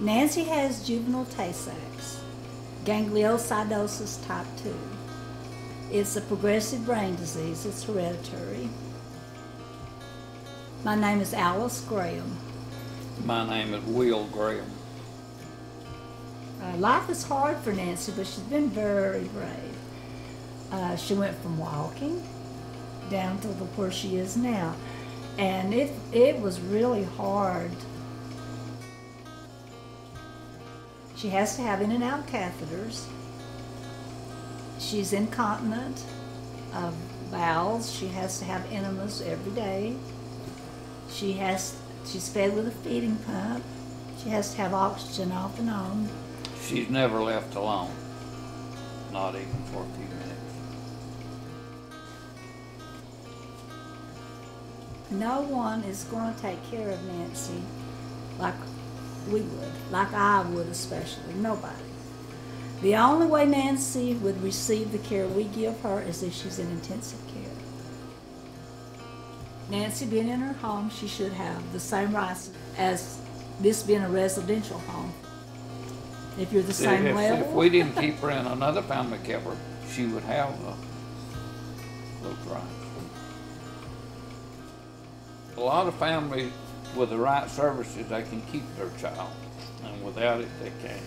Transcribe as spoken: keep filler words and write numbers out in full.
Nancy has juvenile Tay-Sachs, gangliosidosis type two. It's a progressive brain disease. It's hereditary. My name is Alice Graham. My name is Will Graham. Uh, life is hard for Nancy, but she's been very brave. Uh, she went from walking down to the, where she is now. And it, it was really hard. She has to have in and out catheters. She's incontinent of bowels. She has to have enemas every day. She has, she's fed with a feeding pump. She has to have oxygen off and on. She's never left alone, not even for a few minutes. No one is going to take care of Nancy like we would, like I would especially, nobody. The only way Nancy would receive the care we give her is if she's in intensive care. Nancy being in her home, she should have the same rights as this being a residential home. If you're the same if, level. If we didn't keep her in another family kept her, she would have those rights. A lot of families, with the right services, they can keep their child, and without it, they can't.